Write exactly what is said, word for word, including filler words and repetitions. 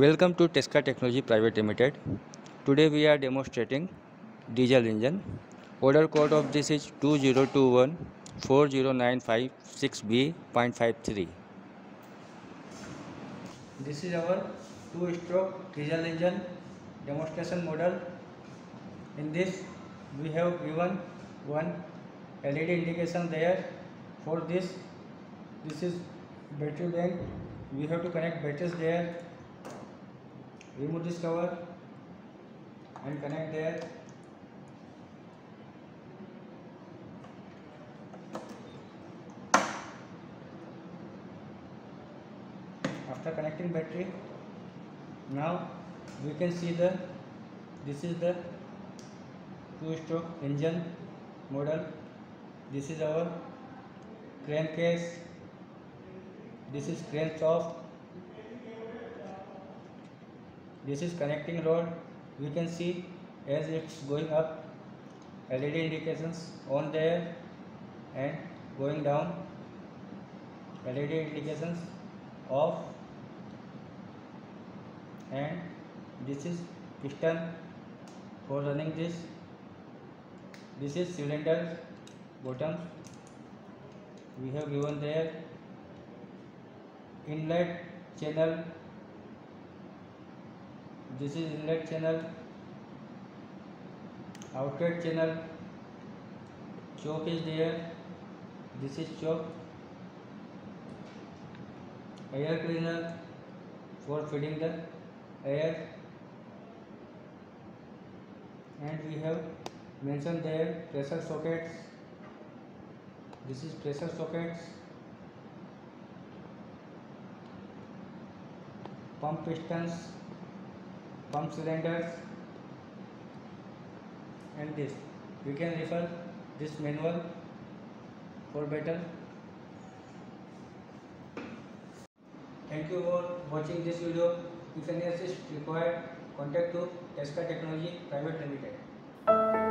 Welcome to Tesca Technology Private Limited. Today we are demonstrating diesel engine. Order code of this is two zero two one four zero nine five six b point five three. This is our two-stroke diesel engine demonstration model. In this we have given one L E D indication there. For this, this is battery bank. We have to connect batteries there. Remove this cover and connect there. After connecting battery, now we can see the this is the two-stroke engine model. This is our crankcase. This is crankshaft. This is connecting rod. We can see as it's going up, L E D indications on there, and going down, L E D indications off. And this is piston for running this. This is cylinder bottom. We have given there inlet channel. This is inlet channel, outlet channel, choke is there, this is choke, air cleaner for feeding the air, and we have mentioned there pressure sockets. This is pressure sockets, pump pistons, pump cylinders, and this. We can refer this manual for better. Thank you for watching this video. If any assist required, contact to Tesca Technology Private Limited.